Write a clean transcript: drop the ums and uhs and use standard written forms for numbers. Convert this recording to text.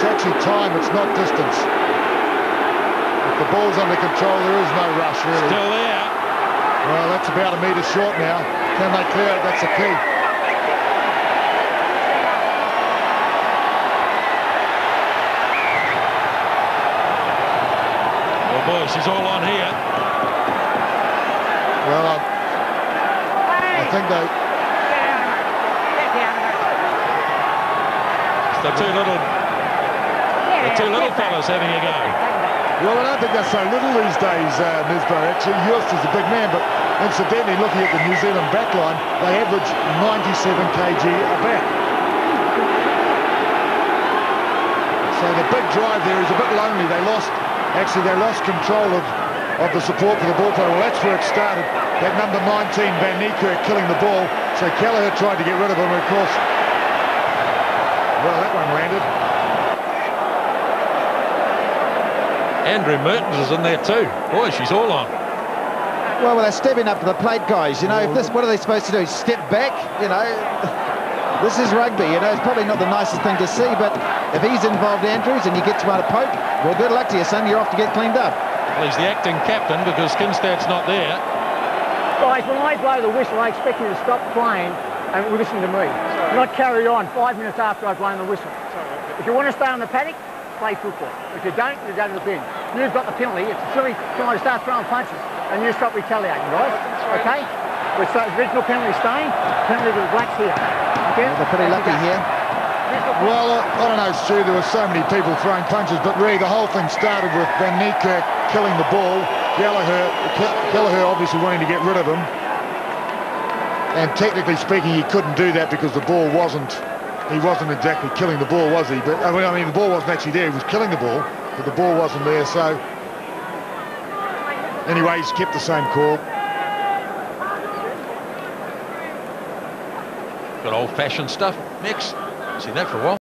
It's actually time, it's not distance. If the ball's under control, there is no rush, really. Still there. Well, that's about a metre short now. Can they clear it? That's the key. Well, boy, she's all on here. Well, I think they... The two little fellas having a go. Well, I don't think that's so little these days, Nisbo, actually. Jost is a big man, but incidentally, looking at the New Zealand backline, they average 97 kg a back. So the big drive there is a bit lonely. They lost control of the support for the ball player. Well, that's where it started. That number 19, Van Niekerk, killing the ball. So Gallaher tried to get rid of him, of course. Well, that one landed. Andrew Mertens is in there too. Boy, she's all on. Well, they're stepping up to the plate, guys. You know, if this, what are they supposed to do? Step back? You know, this is rugby. You know, it's probably not the nicest thing to see, but if he's involved, Andrews, and you get someone to poke, well, good luck to you, son. You're off to get cleaned up. Well, he's the acting captain because Kinstadt's not there. Guys, when I blow the whistle, I expect you to stop playing and listen to me. Not carry on 5 minutes after I've blown the whistle. If you want to stay on the paddock, play football. If you don't, you go to the bin. You've got the penalty. It's a silly time to start throwing punches and you stop retaliating, guys. Okay? With the original penalty staying, penalty to the Blacks here. Okay? Well, they're pretty lucky here. Well, I don't know, Stu, there were so many people throwing punches, but really the whole thing started with Van Niekerk killing the ball. Gallaher obviously wanting to get rid of him. And technically speaking, he couldn't do that because the ball wasn't exactly killing the ball, was he? But I mean, the ball wasn't actually there. He was killing the ball, but the ball wasn't there. So anyway, he's kept the same call. Good old-fashioned stuff, Mix. Seen that for a while.